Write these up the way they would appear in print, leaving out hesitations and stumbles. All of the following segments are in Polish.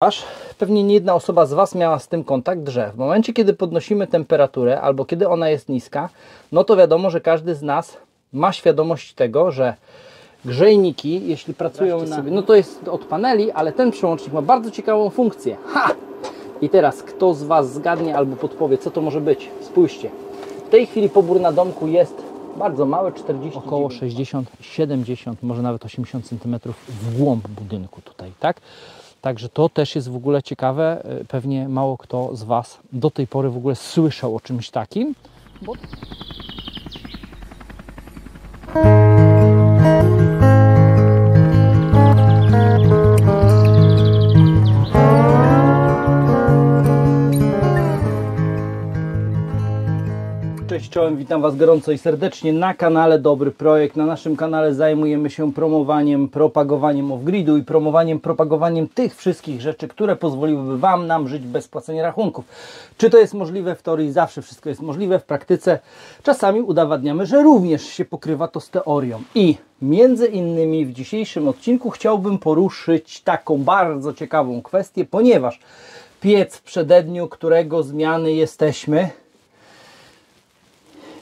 Aż pewnie nie jedna osoba z Was miała z tym kontakt, że w momencie, kiedy podnosimy temperaturę albo kiedy ona jest niska, no to wiadomo, że każdy z nas ma świadomość tego, że grzejniki, jeśli pracują na... No to jest od paneli, ale ten przełącznik ma bardzo ciekawą funkcję. Ha! I teraz kto z Was zgadnie albo podpowie, co to może być? Spójrzcie. W tej chwili pobór na domku jest bardzo mały, 40, około 60, 70, może nawet 80 cm w głąb budynku tutaj, tak? Także to też jest w ogóle ciekawe. Pewnie mało kto z Was do tej pory w ogóle słyszał o czymś takim. Bo... Cześć, czołem, witam Was gorąco i serdecznie na kanale Dobry Projekt. Na naszym kanale zajmujemy się promowaniem, propagowaniem off-gridu i propagowaniem tych wszystkich rzeczy, które pozwoliłyby Wam, nam żyć bez płacenia rachunków. Czy to jest możliwe? W teorii zawsze wszystko jest możliwe, w praktyce czasami udowadniamy, że również się pokrywa to z teorią. I między innymi w dzisiejszym odcinku chciałbym poruszyć taką bardzo ciekawą kwestię, ponieważ piec w przededniu, którego zmiany jesteśmy,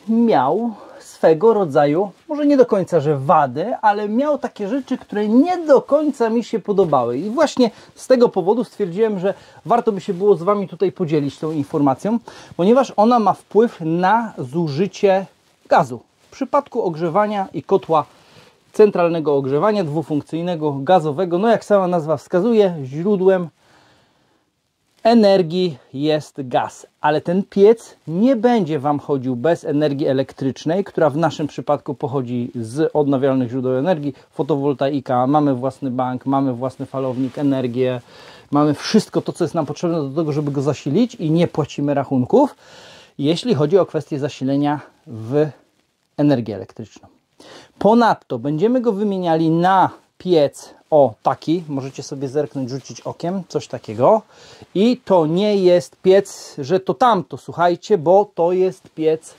miał swego rodzaju, może nie do końca, że wady, ale miał takie rzeczy, które nie do końca mi się podobały. I właśnie z tego powodu stwierdziłem, że warto by się było z Wami tutaj podzielić tą informacją, ponieważ ona ma wpływ na zużycie gazu. W przypadku ogrzewania i kotła centralnego ogrzewania, dwufunkcyjnego, gazowego, no jak sama nazwa wskazuje, źródłem energii jest gaz, ale ten piec nie będzie Wam chodził bez energii elektrycznej, która w naszym przypadku pochodzi z odnawialnych źródeł energii, fotowoltaika, mamy własny bank, mamy własny falownik, energię, mamy wszystko to, co jest nam potrzebne do tego, żeby go zasilić i nie płacimy rachunków, jeśli chodzi o kwestię zasilenia w energię elektryczną. Ponadto będziemy go wymieniali na piec o taki, możecie sobie zerknąć, rzucić okiem, coś takiego. I to nie jest piec, że to tamto, słuchajcie, bo to jest piec,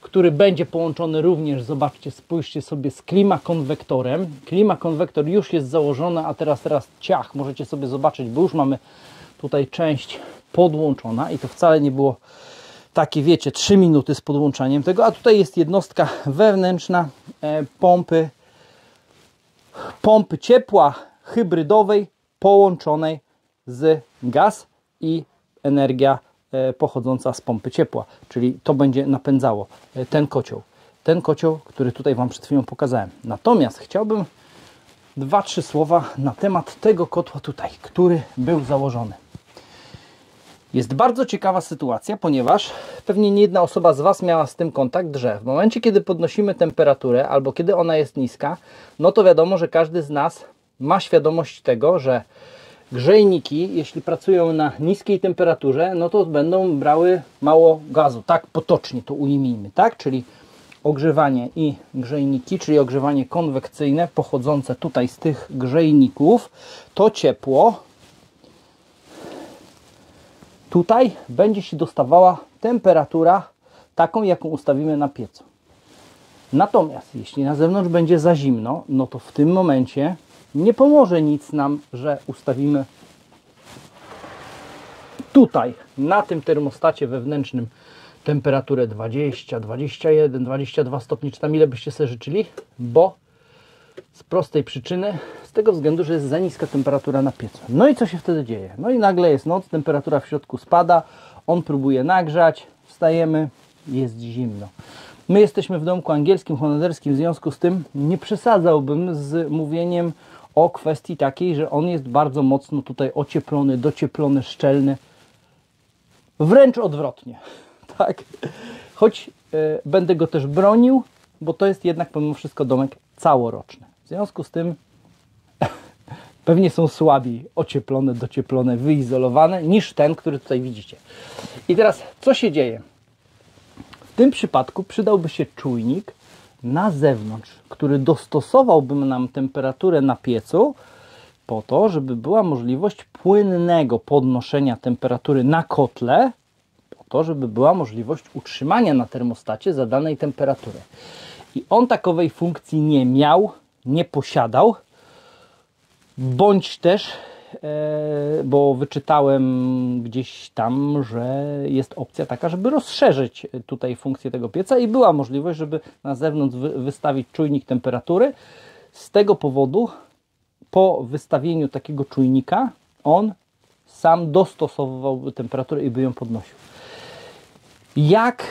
który będzie połączony również, zobaczcie, spójrzcie sobie, z klimakonwektorem. Klimakonwektor już jest założony, a teraz ciach, możecie sobie zobaczyć, bo już mamy tutaj część podłączona i to wcale nie było takie, wiecie, 3 minuty z podłączaniem tego, a tutaj jest jednostka wewnętrzna pompy ciepła hybrydowej połączonej z gaz i energia pochodząca z pompy ciepła, czyli to będzie napędzało ten kocioł, który tutaj Wam przed chwilą pokazałem. Natomiast chciałbym 2-3 słowa na temat tego kotła tutaj, który był założony. Jest bardzo ciekawa sytuacja, ponieważ pewnie nie jedna osoba z Was miała z tym kontakt, że w momencie, kiedy podnosimy temperaturę albo kiedy ona jest niska, no to wiadomo, że każdy z nas ma świadomość tego, że grzejniki, jeśli pracują na niskiej temperaturze, no to będą brały mało gazu, tak potocznie to ujmijmy, tak? Czyli ogrzewanie i grzejniki, czyli ogrzewanie konwekcyjne pochodzące tutaj z tych grzejników, to ciepło tutaj będzie się dostawała temperatura taką, jaką ustawimy na piecu. Natomiast jeśli na zewnątrz będzie za zimno, no to w tym momencie nie pomoże nic nam, że ustawimy tutaj na tym termostacie wewnętrznym temperaturę 20, 21, 22 stopni, czy tam ile byście sobie życzyli, bo z prostej przyczyny, z tego względu, że jest za niska temperatura na piecu. No i co się wtedy dzieje? No i nagle jest noc, temperatura w środku spada, on próbuje nagrzać, wstajemy, jest zimno. My jesteśmy w domku angielskim, holenderskim, w związku z tym nie przesadzałbym z mówieniem o kwestii takiej, że on jest bardzo mocno tutaj ocieplony, docieplony, szczelny. Wręcz odwrotnie, tak? Choć będę go też bronił, bo to jest jednak pomimo wszystko domek całoroczny. W związku z tym pewnie są słabiej ocieplone, docieplone, wyizolowane niż ten, który tutaj widzicie. I teraz co się dzieje? W tym przypadku przydałby się czujnik na zewnątrz, który dostosowałby nam temperaturę na piecu po to, żeby była możliwość płynnego podnoszenia temperatury na kotle, po to, żeby była możliwość utrzymania na termostacie zadanej temperatury. I on takowej funkcji nie miał, nie posiadał, bądź też bo wyczytałem gdzieś tam, że jest opcja taka, żeby rozszerzyć tutaj funkcję tego pieca i była możliwość, żeby na zewnątrz wystawić czujnik temperatury. Z tego powodu po wystawieniu takiego czujnika on sam dostosowywałby temperaturę i by ją podnosił. Jak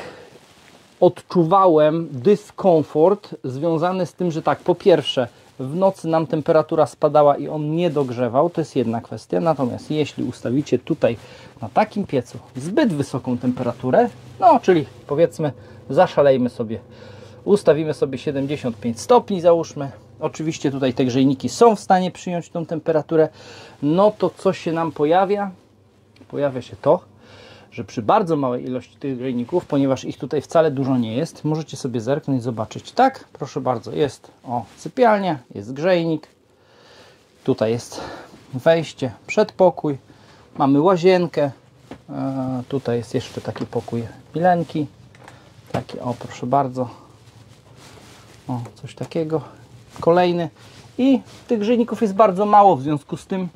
odczuwałem dyskomfort związany z tym, że tak, po pierwsze w nocy nam temperatura spadała i on nie dogrzewał, to jest jedna kwestia, natomiast jeśli ustawicie tutaj na takim piecu zbyt wysoką temperaturę, no czyli powiedzmy zaszalejmy sobie, ustawimy sobie 75 stopni załóżmy, oczywiście tutaj te grzejniki są w stanie przyjąć tą temperaturę, no to co się nam pojawia? Pojawia się to, że przy bardzo małej ilości tych grzejników, ponieważ ich tutaj wcale dużo nie jest, możecie sobie zerknąć i zobaczyć. Tak, proszę bardzo, jest sypialnia, jest grzejnik, tutaj jest wejście, przedpokój, mamy łazienkę, tutaj jest jeszcze taki pokój Milenki, taki proszę bardzo, coś takiego, kolejny i tych grzejników jest bardzo mało, w związku z tym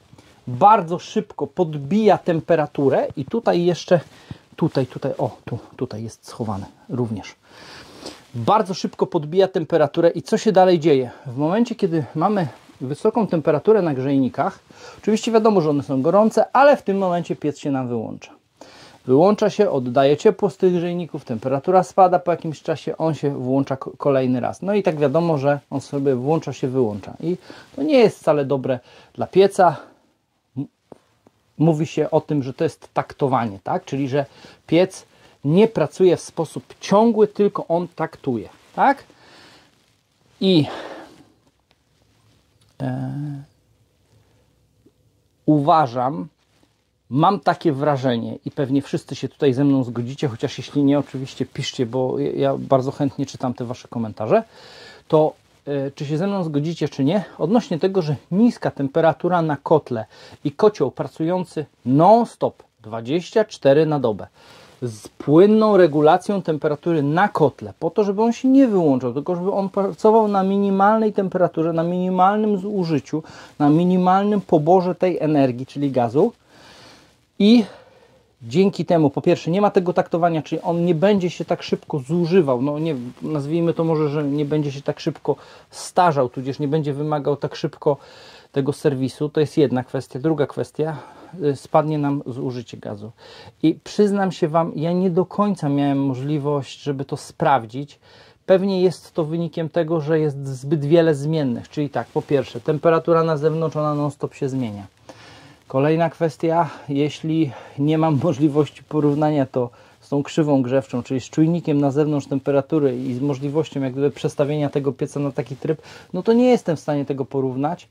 bardzo szybko podbija temperaturę i tutaj jeszcze, tutaj jest schowany również. Bardzo szybko podbija temperaturę i co się dalej dzieje? W momencie, kiedy mamy wysoką temperaturę na grzejnikach, oczywiście wiadomo, że one są gorące, ale w tym momencie piec się nam wyłącza. Wyłącza się, oddaje ciepło z tych grzejników, temperatura spada, po jakimś czasie on się włącza kolejny raz. No i tak wiadomo, że on sobie włącza się, wyłącza. I to nie jest wcale dobre dla pieca. Mówi się o tym, że to jest taktowanie, tak? Czyli że piec nie pracuje w sposób ciągły, tylko on taktuje, tak? I uważam, mam takie wrażenie i pewnie wszyscy się tutaj ze mną zgodzicie, chociaż jeśli nie, oczywiście piszcie, bo ja bardzo chętnie czytam te wasze komentarze, to czy się ze mną zgodzicie, czy nie, odnośnie tego, że niska temperatura na kotle i kocioł pracujący non-stop 24 na dobę z płynną regulacją temperatury na kotle, po to, żeby on się nie wyłączał, tylko żeby on pracował na minimalnej temperaturze, na minimalnym zużyciu, na minimalnym poborze tej energii, czyli gazu, i dzięki temu, po pierwsze, nie ma tego taktowania, czyli on nie będzie się tak szybko zużywał, no nie, nazwijmy to może, że nie będzie się tak szybko starzał, tudzież nie będzie wymagał tak szybko tego serwisu, to jest jedna kwestia. Druga kwestia, spadnie nam zużycie gazu. I przyznam się Wam, ja nie do końca miałem możliwość, żeby to sprawdzić. Pewnie jest to wynikiem tego, że jest zbyt wiele zmiennych, czyli tak, po pierwsze, temperatura na zewnątrz, ona non-stop się zmienia. Kolejna kwestia, jeśli nie mam możliwości porównania to z tą krzywą grzewczą, czyli z czujnikiem na zewnątrz temperatury i z możliwością jak gdyby przestawienia tego pieca na taki tryb, no to nie jestem w stanie tego porównać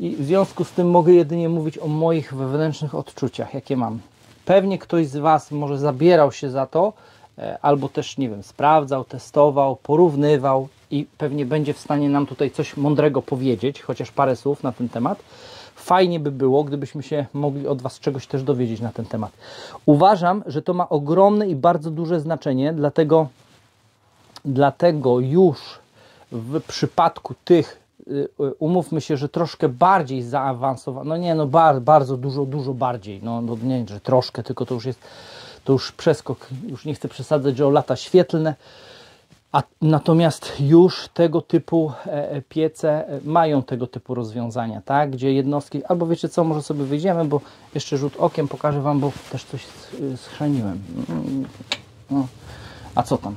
i w związku z tym mogę jedynie mówić o moich wewnętrznych odczuciach, jakie mam. Pewnie ktoś z Was może zabierał się za to, albo też, nie wiem, sprawdzał, testował, porównywał i pewnie będzie w stanie nam tutaj coś mądrego powiedzieć, chociaż parę słów na ten temat. Fajnie by było, gdybyśmy się mogli od Was czegoś też dowiedzieć na ten temat. Uważam, że to ma ogromne i bardzo duże znaczenie, dlatego już w przypadku tych, umówmy się, że troszkę bardziej zaawansowane, no nie, no bardzo dużo bardziej, no nie, że troszkę, tylko to już jest, to już przeskok, już nie chcę przesadzać, że o lata świetlne. Natomiast już tego typu piece mają tego typu rozwiązania, tak? Gdzie jednostki, albo wiecie co, może sobie wyjdziemy, bo jeszcze rzut okiem pokażę Wam, bo też coś schrzaniłem. No. A co tam?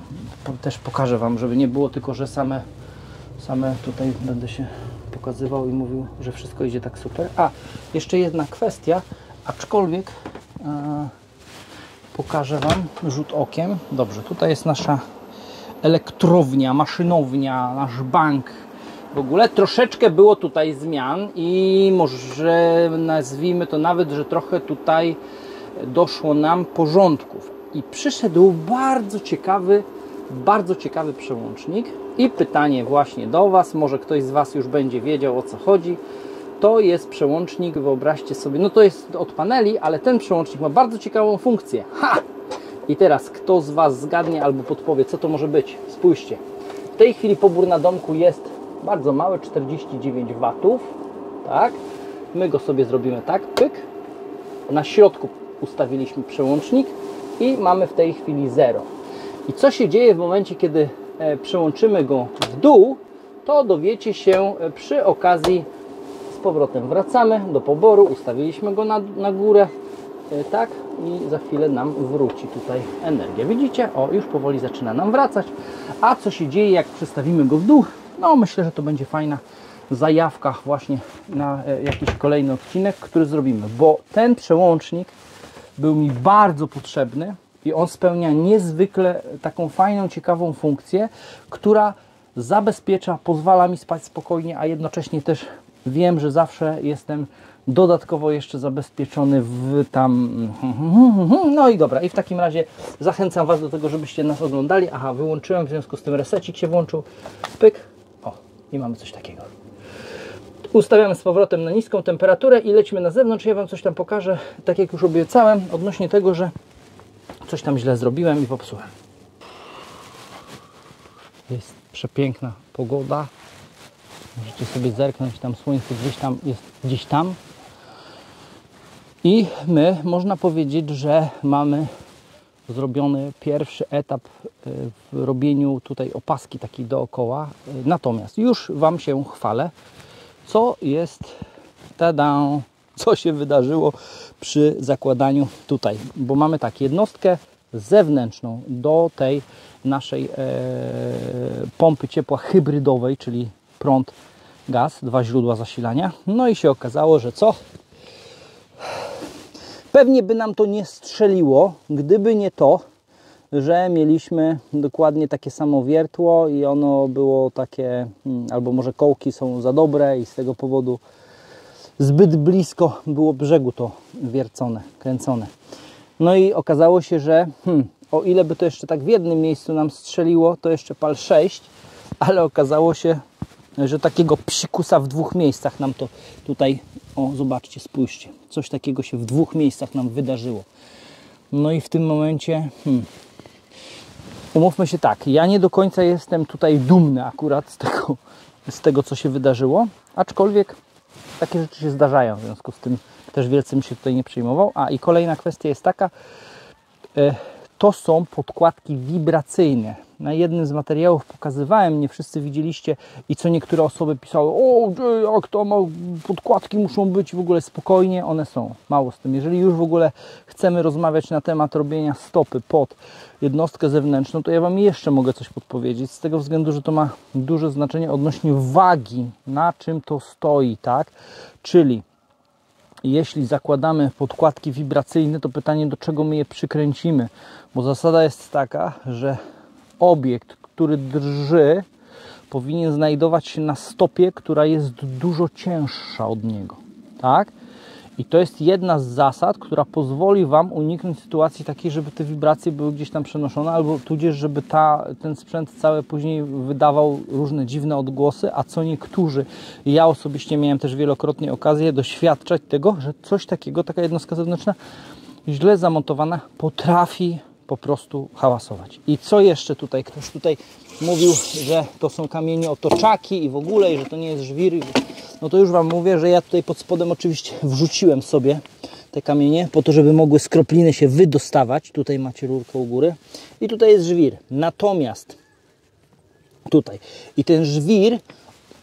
Też pokażę Wam, żeby nie było tylko, że same tutaj będę się pokazywał i mówił, że wszystko idzie tak super. A, jeszcze jedna kwestia, aczkolwiek pokażę Wam rzut okiem. Dobrze, tutaj jest nasza elektrownia, maszynownia, nasz bank. W ogóle troszeczkę było tutaj zmian i może nazwijmy to nawet, że trochę tutaj doszło nam porządków. I przyszedł bardzo ciekawy przełącznik. I pytanie właśnie do Was, może ktoś z Was już będzie wiedział, o co chodzi. To jest przełącznik, wyobraźcie sobie, no to jest od paneli, ale ten przełącznik ma bardzo ciekawą funkcję. Ha! I teraz kto z Was zgadnie albo podpowie, co to może być? Spójrzcie. W tej chwili pobór na domku jest bardzo mały, 49 W, tak? My go sobie zrobimy tak, pyk. Na środku ustawiliśmy przełącznik i mamy w tej chwili 0. I co się dzieje w momencie, kiedy przełączymy go w dół, to dowiecie się przy okazji. Z powrotem wracamy do poboru, ustawiliśmy go na górę, tak, i za chwilę nam wróci tutaj energia. Widzicie? O, już powoli zaczyna nam wracać. A co się dzieje, jak przestawimy go w dół? No, myślę, że to będzie fajna zajawka właśnie na jakiś kolejny odcinek, który zrobimy, bo ten przełącznik był mi bardzo potrzebny i on spełnia niezwykle taką fajną, ciekawą funkcję, która zabezpiecza, pozwala mi spać spokojnie, a jednocześnie też wiem, że zawsze jestem dodatkowo jeszcze zabezpieczony w tam... No i dobra, i w takim razie zachęcam Was do tego, żebyście nas oglądali. Aha, wyłączyłem, w związku z tym resecik się włączył. Pyk. O, i mamy coś takiego. Ustawiamy z powrotem na niską temperaturę i lecimy na zewnątrz. Ja Wam coś tam pokażę, tak jak już obiecałem, odnośnie tego, że coś tam źle zrobiłem i popsułem. Jest przepiękna pogoda. Możecie sobie zerknąć, tam słońce gdzieś tam jest, gdzieś tam. I my, można powiedzieć, że mamy zrobiony pierwszy etap w robieniu tutaj opaski takiej dookoła. Natomiast już Wam się chwalę, co jest, tada, co się wydarzyło przy zakładaniu tutaj. Bo mamy tak, jednostkę zewnętrzną do tej naszej pompy ciepła hybrydowej, czyli prąd, gaz, dwa źródła zasilania. No i się okazało, że co? Pewnie by nam to nie strzeliło, gdyby nie to, że mieliśmy dokładnie takie samo wiertło i ono było takie, albo może kołki są za dobre i z tego powodu zbyt blisko było brzegu to wiercone, kręcone. No i okazało się, że o ile by to jeszcze tak w jednym miejscu nam strzeliło, to jeszcze pal 6, ale okazało się, że takiego psikusa w dwóch miejscach nam to tutaj, o zobaczcie, spójrzcie, coś takiego się w dwóch miejscach nam wydarzyło. No i w tym momencie, umówmy się tak, ja nie do końca jestem tutaj dumny akurat z tego, co się wydarzyło, aczkolwiek takie rzeczy się zdarzają, w związku z tym też wielce mi się tutaj nie przejmował. A i kolejna kwestia jest taka, to są podkładki wibracyjne. Na jednym z materiałów pokazywałem, nie wszyscy widzieliście, i co niektóre osoby pisały, o, jak to ma, podkładki muszą być w ogóle spokojnie, one są, mało z tym. Jeżeli już w ogóle chcemy rozmawiać na temat robienia stopy pod jednostkę zewnętrzną, to ja Wam jeszcze mogę coś podpowiedzieć, z tego względu, że to ma duże znaczenie odnośnie wagi, na czym to stoi, tak? Czyli jeśli zakładamy podkładki wibracyjne, to pytanie, do czego my je przykręcimy, bo zasada jest taka, że obiekt, który drży, powinien znajdować się na stopie, która jest dużo cięższa od niego, tak? I to jest jedna z zasad, która pozwoli Wam uniknąć sytuacji takiej, żeby te wibracje były gdzieś tam przenoszone, albo tudzież, żeby ten sprzęt cały później wydawał różne dziwne odgłosy, a co niektórzy, ja osobiście miałem też wielokrotnie okazję doświadczać tego, że coś takiego, taka jednostka zewnętrzna, źle zamontowana, potrafi po prostu hałasować. I co jeszcze tutaj? Ktoś tutaj mówił, że to są kamienie otoczaki i w ogóle, i że to nie jest żwir. No to już Wam mówię, że ja tutaj pod spodem oczywiście wrzuciłem sobie te kamienie po to, żeby mogły skropliny się wydostawać. Tutaj macie rurkę u góry i tutaj jest żwir. Natomiast tutaj. I ten żwir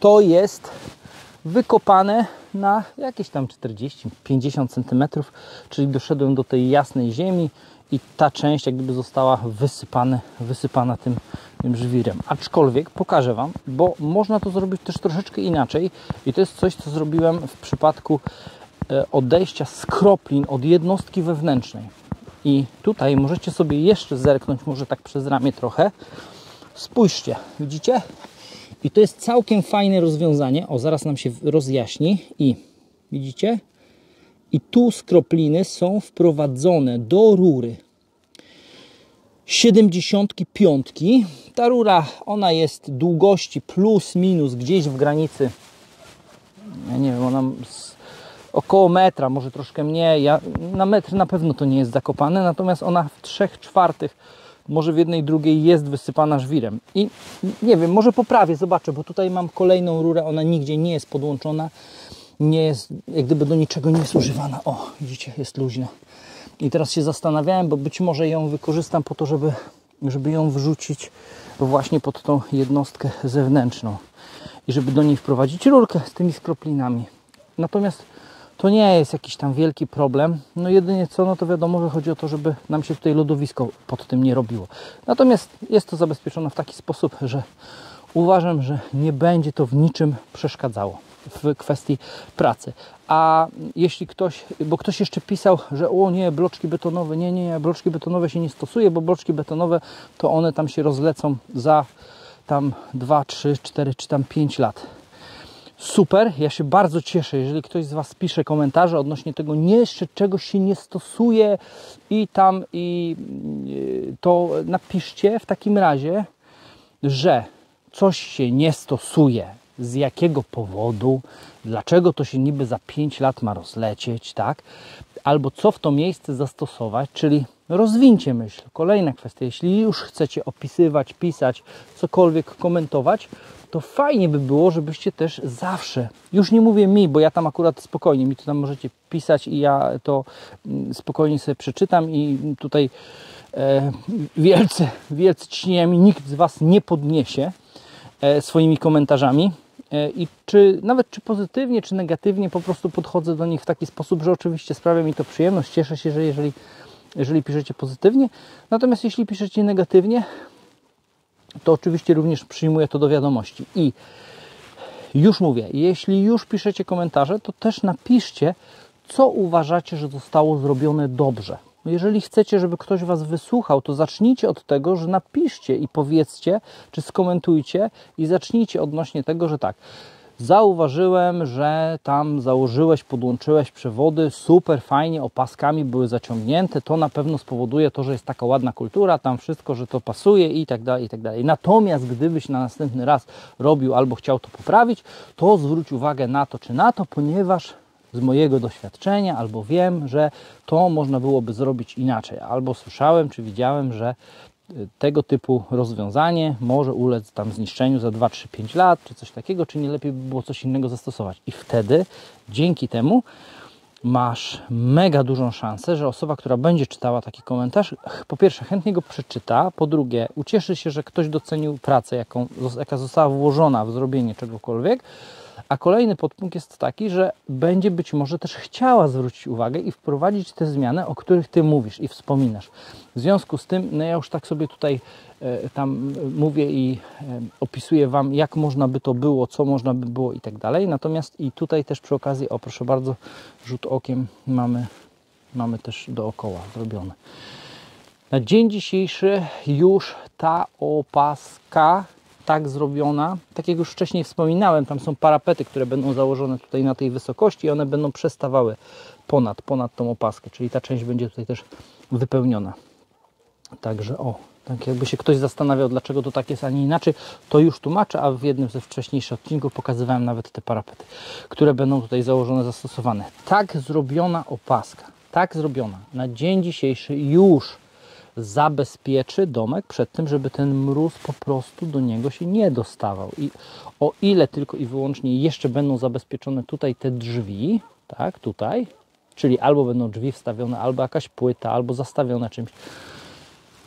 to jest wykopane na jakieś tam 40-50 cm, czyli doszedłem do tej jasnej ziemi i ta część jak gdyby została wysypana tym żwirem. Aczkolwiek pokażę Wam, bo można to zrobić też troszeczkę inaczej i to jest coś, co zrobiłem w przypadku odejścia skroplin od jednostki wewnętrznej. I tutaj możecie sobie jeszcze zerknąć, może tak przez ramię trochę. Spójrzcie, widzicie? I to jest całkiem fajne rozwiązanie. O, zaraz nam się rozjaśni. I widzicie? I tu skropliny są wprowadzone do rury 75. Ta rura, ona jest długości plus minus gdzieś w granicy, ja nie wiem, ona około metra, może troszkę mniej. Na metr na pewno to nie jest zakopane, natomiast ona w 3/4, może w jednej drugiej jest wysypana żwirem. I nie wiem, może poprawię, zobaczę, bo tutaj mam kolejną rurę, ona nigdzie nie jest podłączona. nie jest, jak gdyby do niczego nie jest używana. O, widzicie, jest luźna. I teraz się zastanawiałem, bo być może ją wykorzystam po to, żeby ją wrzucić właśnie pod tą jednostkę zewnętrzną i żeby do niej wprowadzić rurkę z tymi skroplinami. Natomiast to nie jest jakiś tam wielki problem. No jedynie co, no to wiadomo, że chodzi o to, żeby nam się tutaj lodowisko pod tym nie robiło. Natomiast jest to zabezpieczone w taki sposób, że uważam, że nie będzie to w niczym przeszkadzało w kwestii pracy. A jeśli ktoś, bo ktoś jeszcze pisał, że o nie, bloczki betonowe, nie, bloczki betonowe się nie stosuje, bo bloczki betonowe to one tam się rozlecą za tam 2, 3, 4 czy tam 5 lat. Super, ja się bardzo cieszę, jeżeli ktoś z Was pisze komentarze odnośnie tego, jeszcze czegoś się nie stosuje i to napiszcie w takim razie, że coś się nie stosuje, z jakiego powodu, dlaczego to się niby za 5 lat ma rozlecieć, tak? Albo co w to miejsce zastosować, czyli rozwincie myśl. Kolejna kwestia, jeśli już chcecie opisywać, pisać, cokolwiek komentować, to fajnie by było, żebyście też zawsze, już nie mówię mi, bo ja tam akurat spokojnie, mi to tam możecie pisać i ja to spokojnie sobie przeczytam i tutaj wielce ciśnieniami nikt z Was nie podniesie swoimi komentarzami i nawet czy pozytywnie, czy negatywnie, po prostu podchodzę do nich w taki sposób, że oczywiście sprawia mi to przyjemność, cieszę się, że jeżeli piszecie pozytywnie, natomiast jeśli piszecie negatywnie, to oczywiście również przyjmuję to do wiadomości. I już mówię, jeśli już piszecie komentarze, to też napiszcie, co uważacie, że zostało zrobione dobrze. Jeżeli chcecie, żeby ktoś Was wysłuchał, to zacznijcie od tego, że napiszcie i powiedzcie, czy skomentujcie i zacznijcie odnośnie tego, że tak, zauważyłem, że tam założyłeś, podłączyłeś przewody, super, fajnie, opaskami były zaciągnięte, to na pewno spowoduje to, że jest taka ładna kultura, tam wszystko, że to pasuje i tak dalej, i tak dalej. Natomiast gdybyś na następny raz robił albo chciał to poprawić, to zwróć uwagę na to czy na to, ponieważ z mojego doświadczenia albo wiem, że to można byłoby zrobić inaczej, albo słyszałem czy widziałem, że tego typu rozwiązanie może ulec tam zniszczeniu za 2, 3, 5 lat, czy coś takiego, czy nie lepiej by było coś innego zastosować. I wtedy dzięki temu masz mega dużą szansę, że osoba, która będzie czytała taki komentarz, po pierwsze chętnie go przeczyta, po drugie ucieszy się, że ktoś docenił pracę, jaka została włożona w zrobienie czegokolwiek, a kolejny podpunkt jest taki, że będzie być może też chciała zwrócić uwagę i wprowadzić te zmiany, o których Ty mówisz i wspominasz. W związku z tym, no ja już tak sobie tutaj tam mówię i opisuję Wam, jak można by to było, co można by było i tak dalej. Natomiast i tutaj też przy okazji, o proszę bardzo, rzut okiem mamy też dookoła zrobione. Na dzień dzisiejszy już ta opaska tak zrobiona, tak jak już wcześniej wspominałem, tam są parapety, które będą założone tutaj na tej wysokości i one będą przestawały ponad tą opaskę, czyli ta część będzie tutaj też wypełniona. Także tak jakby się ktoś zastanawiał, dlaczego to tak jest, a nie inaczej, to już tłumaczę, a w jednym ze wcześniejszych odcinków pokazywałem nawet te parapety, które będą tutaj założone, zastosowane. Tak zrobiona opaska, tak zrobiona na dzień dzisiejszy już zabezpieczy domek przed tym, żeby ten mróz po prostu do niego się nie dostawał. I o ile tylko i wyłącznie jeszcze będą zabezpieczone tutaj te drzwi, tak, tutaj, czyli albo będą drzwi wstawione, albo jakaś płyta, albo zastawione czymś,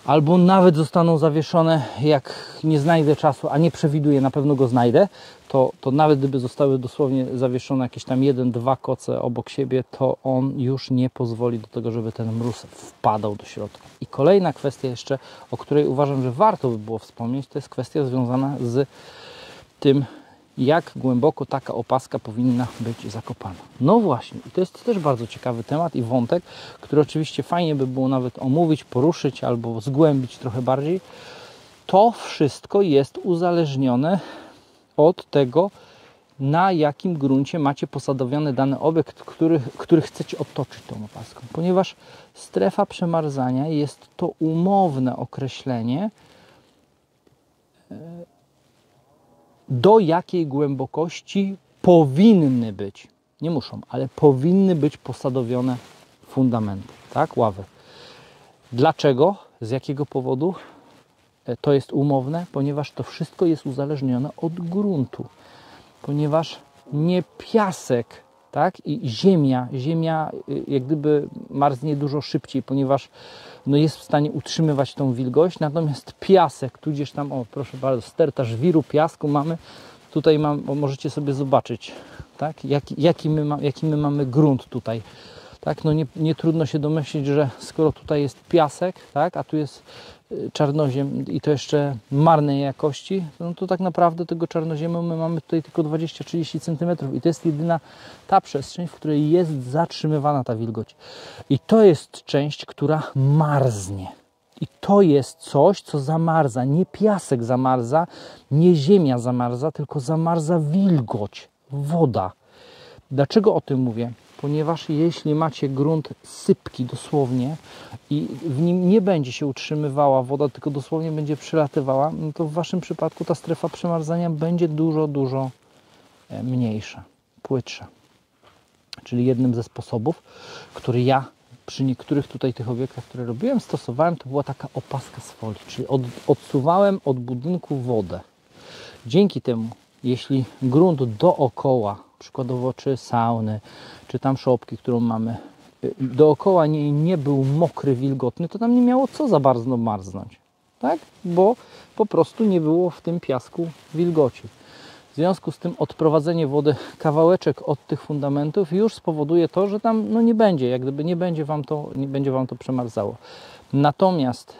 albo nawet zostaną zawieszone, jak nie znajdę czasu, a nie przewiduję, na pewno go znajdę, to nawet gdyby zostały dosłownie zawieszone jakieś tam 1-2 koce obok siebie, to on już nie pozwoli do tego, żeby ten mróz wpadał do środka. I kolejna kwestia jeszcze, o której uważam, że warto by było wspomnieć, to jest kwestia związana z tym, jak głęboko taka opaska powinna być zakopana. No właśnie, i to jest też bardzo ciekawy temat i wątek, który oczywiście fajnie by było nawet omówić, poruszyć albo zgłębić trochę bardziej. To wszystko jest uzależnione od tego, na jakim gruncie macie posadowiony dany obiekt, który chcecie otoczyć tą opaską. Ponieważ strefa przemarzania jest to umowne określenie, do jakiej głębokości powinny być, nie muszą, ale powinny być posadowione fundamenty, tak, ławy. Dlaczego? Z jakiego powodu? To jest umowne, ponieważ to wszystko jest uzależnione od gruntu, ponieważ nie piasek tak? I ziemia jak gdyby marznie dużo szybciej, ponieważ no jest w stanie utrzymywać tą wilgoć, natomiast piasek, tudzież tam, o proszę bardzo, sterta żwiru piasku mamy, tutaj możecie sobie zobaczyć, tak? Jaki my mamy grunt tutaj. Tak? No nie trudno się domyślić, że skoro tutaj jest piasek, tak? A tu jest czarnoziem i to jeszcze marnej jakości, no to tak naprawdę tego czarnoziemu my mamy tutaj tylko 20-30 cm i to jest jedyna ta przestrzeń, w której jest zatrzymywana ta wilgoć. I to jest część, która marznie. I to jest coś, co zamarza. Nie piasek zamarza, nie ziemia zamarza, tylko zamarza wilgoć, woda. Dlaczego o tym mówię? Ponieważ jeśli macie grunt sypki dosłownie i w nim nie będzie się utrzymywała woda, tylko dosłownie będzie przylatywała, no to w Waszym przypadku ta strefa przemarzania będzie dużo mniejsza, płytsza. Czyli jednym ze sposobów, który ja przy niektórych tutaj tych obiektach, które robiłem, stosowałem, to była taka opaska z folii, czyli odsuwałem od budynku wodę. Dzięki temu, jeśli grunt dookoła, przykładowo czy sauny, czy tam szopki, którą mamy, dookoła niej nie był mokry, wilgotny, to tam nie miało co za bardzo marznąć, tak? Bo po prostu nie było w tym piasku wilgoci. W związku z tym odprowadzenie wody kawałeczek od tych fundamentów już spowoduje to, że tam no, nie będzie, jak gdyby nie będzie Wam to przemarzało. Natomiast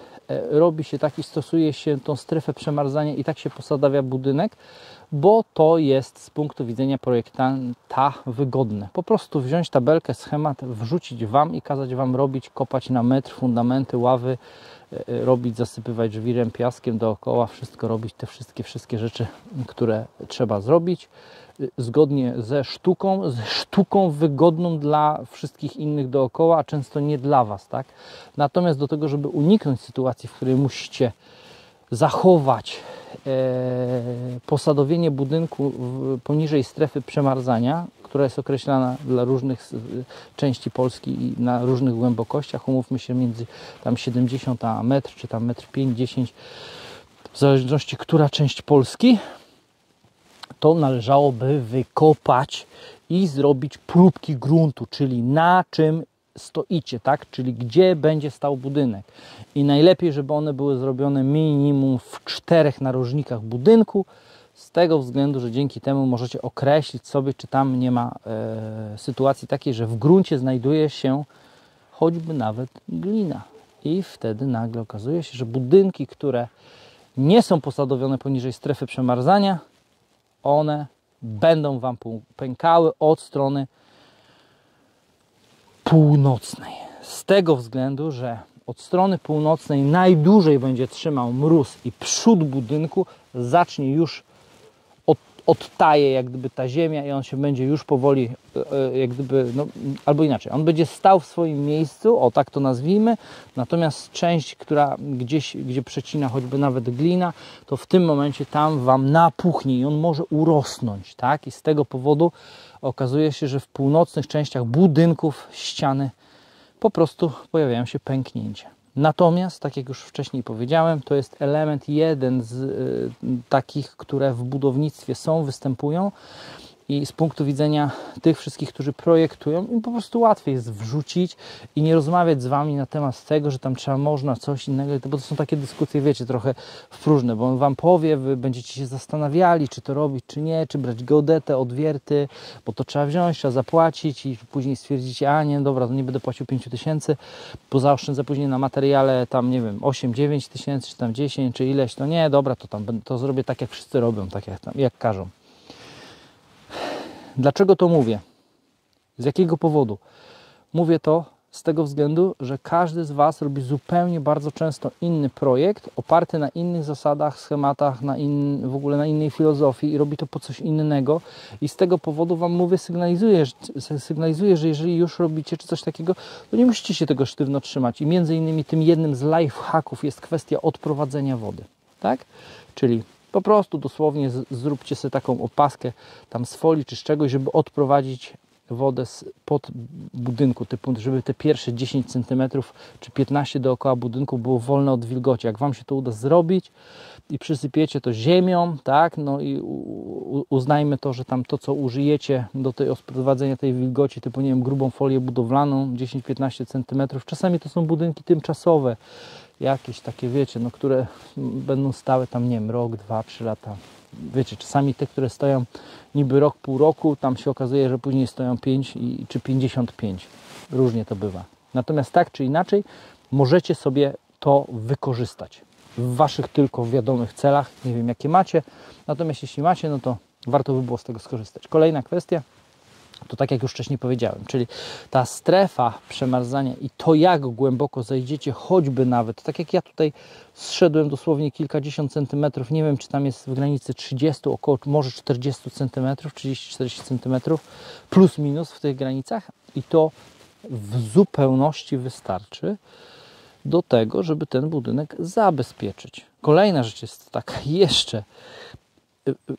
robi się tak i stosuje się tą strefę przemarzania i tak się posadawia budynek, bo to jest z punktu widzenia projektanta wygodne. Po prostu wziąć tabelkę, schemat, wrzucić Wam i kazać Wam robić, kopać na metr fundamenty, ławy, robić, zasypywać żwirem, piaskiem dookoła, wszystko robić, te wszystkie rzeczy, które trzeba zrobić, zgodnie ze sztuką wygodną dla wszystkich innych dookoła, a często nie dla Was, tak? Natomiast do tego, żeby uniknąć sytuacji, w której musicie zachować posadowienie budynku poniżej strefy przemarzania, która jest określana dla różnych części Polski i na różnych głębokościach, umówmy się między tam 70 a metr, czy tam 1,5 m, 10 m, w zależności która część Polski, to należałoby wykopać i zrobić próbki gruntu, czyli na czym stoicie, tak? Czyli gdzie będzie stał budynek. I najlepiej, żeby one były zrobione minimum w 4 narożnikach budynku, z tego względu, że dzięki temu możecie określić sobie, czy tam nie ma sytuacji takiej, że w gruncie znajduje się choćby nawet glina. I wtedy nagle okazuje się, że budynki, które nie są posadowione poniżej strefy przemarzania, one będą Wam pękały od strony północnej. Z tego względu, że od strony północnej najdłużej będzie trzymał mróz i przód budynku zacznie już odtaje jak gdyby ta ziemia i on się będzie już powoli jak gdyby, no, albo inaczej, on będzie stał w swoim miejscu, o tak to nazwijmy, natomiast część, która gdzieś, gdzie przecina choćby nawet glina, to w tym momencie tam Wam napuchnie i on może urosnąć, tak? I z tego powodu okazuje się, że w północnych częściach budynków ściany po prostu pojawiają się pęknięcia. Natomiast, tak jak już wcześniej powiedziałem, to jest element jeden z takich, które w budownictwie są, występują i z punktu widzenia tych wszystkich, którzy projektują, im po prostu łatwiej jest wrzucić i nie rozmawiać z Wami na temat tego, że tam trzeba można coś innego, bo to są takie dyskusje, wiecie, trochę próżne, bo on Wam powie, Wy będziecie się zastanawiali, czy to robić, czy nie, czy brać geodetę, odwierty, bo to trzeba wziąć, trzeba zapłacić i później stwierdzicie, a nie, dobra, to nie będę płacił 5000, bo zaoszczędzę później na materiale tam, nie wiem, 8-9 tysięcy, czy tam 10, czy ileś, to nie, dobra, to tam to zrobię tak, jak wszyscy robią, tak jak każą. Dlaczego to mówię? Z jakiego powodu? Mówię to z tego względu, że każdy z Was robi zupełnie bardzo często inny projekt, oparty na innych zasadach, schematach, w ogóle na innej filozofii i robi to po coś innego i z tego powodu Wam mówię, sygnalizuję, że jeżeli już robicie czy coś takiego, to nie musicie się tego sztywno trzymać i między innymi tym jednym z lifehacków jest kwestia odprowadzenia wody, tak? Czyli po prostu dosłownie zróbcie sobie taką opaskę tam z folii czy z czegoś, żeby odprowadzić wodę spod budynku, typu, żeby te pierwsze 10 cm czy 15 dookoła budynku było wolne od wilgoci. Jak Wam się to uda zrobić i przysypiecie to ziemią, tak, no i uznajmy to, że tam to, co użyjecie do tej odprowadzenia tej wilgoci, typu, nie wiem, grubą folię budowlaną, 10-15 cm, czasami to są budynki tymczasowe, jakieś takie, wiecie, no, które będą stały tam, nie wiem, rok, dwa, trzy lata, wiecie, czasami te, które stoją niby rok, pół roku, tam się okazuje, że później stoją 5 czy 55, różnie to bywa. Natomiast tak czy inaczej możecie sobie to wykorzystać w waszych tylko wiadomych celach, nie wiem jakie macie, natomiast jeśli macie, no to warto by było z tego skorzystać. Kolejna kwestia, to tak jak już wcześniej powiedziałem, czyli ta strefa przemarzania i to, jak głęboko zejdziecie, choćby nawet, tak jak ja tutaj zszedłem dosłownie kilkadziesiąt centymetrów, nie wiem czy tam jest w granicy 30, około może 40 centymetrów, 30-40 centymetrów, plus minus w tych granicach, i to w zupełności wystarczy do tego, żeby ten budynek zabezpieczyć. Kolejna rzecz jest taka jeszcze,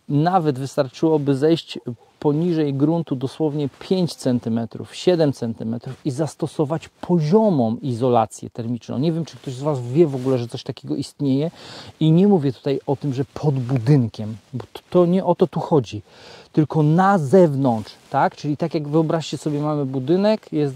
nawet wystarczyłoby zejść poniżej gruntu dosłownie 5 cm, 7 cm i zastosować poziomą izolację termiczną. Nie wiem, czy ktoś z Was wie w ogóle, że coś takiego istnieje, i nie mówię tutaj o tym, że pod budynkiem, bo to nie o to tu chodzi, tylko na zewnątrz, tak? Czyli tak jak wyobraźcie sobie, mamy budynek, jest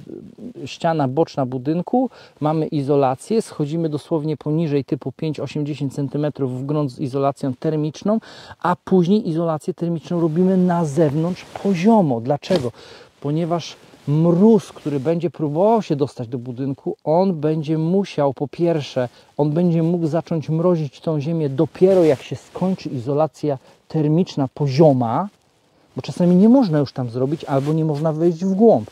ściana boczna budynku, mamy izolację, schodzimy dosłownie poniżej typu 5-80 cm w grunt z izolacją termiczną, a później izolację termiczną robimy na zewnątrz poziomo. Dlaczego? Ponieważ mróz, który będzie próbował się dostać do budynku, on będzie musiał, po pierwsze, on będzie mógł zacząć mrozić tą ziemię dopiero jak się skończy izolacja termiczna pozioma, bo czasami nie można już tam zrobić, albo nie można wejść w głąb.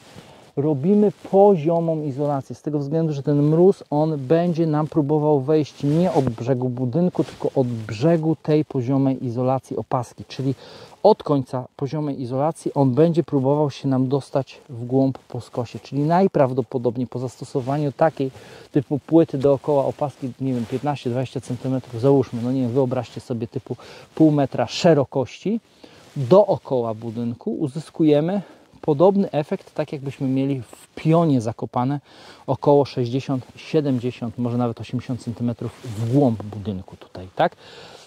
Robimy poziomą izolację, z tego względu, że ten mróz, on będzie nam próbował wejść nie od brzegu budynku, tylko od brzegu tej poziomej izolacji opaski, czyli od końca poziomej izolacji on będzie próbował się nam dostać w głąb po skosie, czyli najprawdopodobniej po zastosowaniu takiej typu płyty dookoła opaski, nie wiem, 15-20 cm, załóżmy, no nie wiem, wyobraźcie sobie typu pół metra szerokości, dookoła budynku uzyskujemy podobny efekt, tak jakbyśmy mieli w pionie zakopane około 60, 70, może nawet 80 cm w głąb budynku tutaj, tak?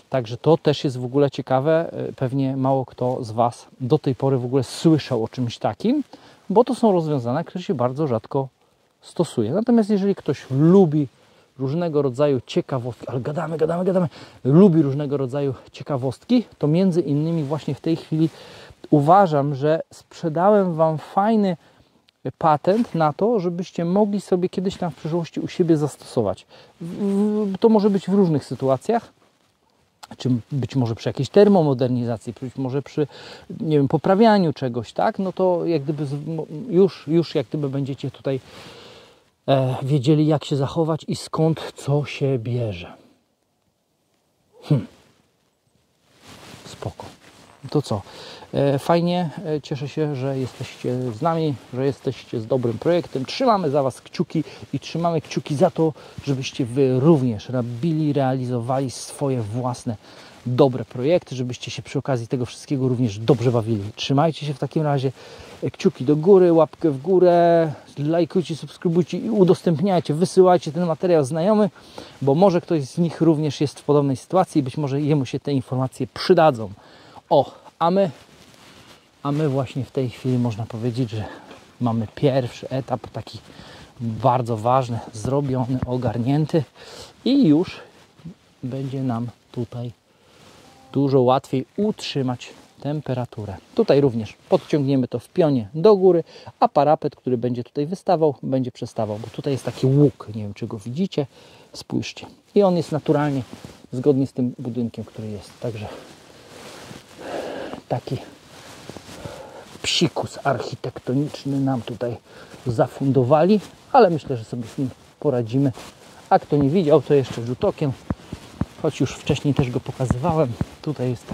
Także to też jest w ogóle ciekawe, pewnie mało kto z Was do tej pory w ogóle słyszał o czymś takim, bo to są rozwiązania, które się bardzo rzadko stosuje. Natomiast jeżeli ktoś lubi różnego rodzaju ciekawostki, ale gadamy, lubi różnego rodzaju ciekawostki, to między innymi właśnie w tej chwili uważam, że sprzedałem Wam fajny patent na to, żebyście mogli sobie kiedyś tam w przyszłości u siebie zastosować. To może być w różnych sytuacjach, czy być może przy jakiejś termomodernizacji, być może przy, nie wiem, poprawianiu czegoś, tak? No to jak gdyby już jak gdyby będziecie tutaj wiedzieli, jak się zachować i skąd co się bierze. Spoko. To co? Fajnie, cieszę się, że jesteście z nami, że jesteście z Dobrym Projektem. Trzymamy za Was kciuki i trzymamy kciuki za to, żebyście Wy również robili, realizowali swoje własne dobre projekty, żebyście się przy okazji tego wszystkiego również dobrze bawili. Trzymajcie się w takim razie, kciuki do góry, łapkę w górę, lajkujcie, subskrybujcie i udostępniajcie, wysyłajcie ten materiał znajomy, bo może ktoś z nich również jest w podobnej sytuacji i być może jemu się te informacje przydadzą. O, a my właśnie w tej chwili można powiedzieć, że mamy pierwszy etap taki bardzo ważny, zrobiony, ogarnięty i już będzie nam tutaj dużo łatwiej utrzymać temperaturę. Tutaj również podciągniemy to w pionie do góry, a parapet, który będzie tutaj wystawał, będzie przestawał, bo tutaj jest taki łuk, nie wiem czy go widzicie, spójrzcie. I on jest naturalnie zgodnie z tym budynkiem, który jest. Także taki psikus architektoniczny nam tutaj zafundowali, ale myślę, że sobie z nim poradzimy. A kto nie widział, to jeszcze rzut okiem, choć już wcześniej też go pokazywałem. Tutaj jest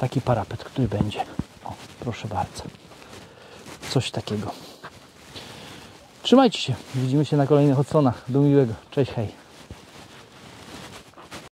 taki parapet, który będzie. O, proszę bardzo. Coś takiego. Trzymajcie się. Widzimy się na kolejnych odsłonach. Do miłego. Cześć, hej.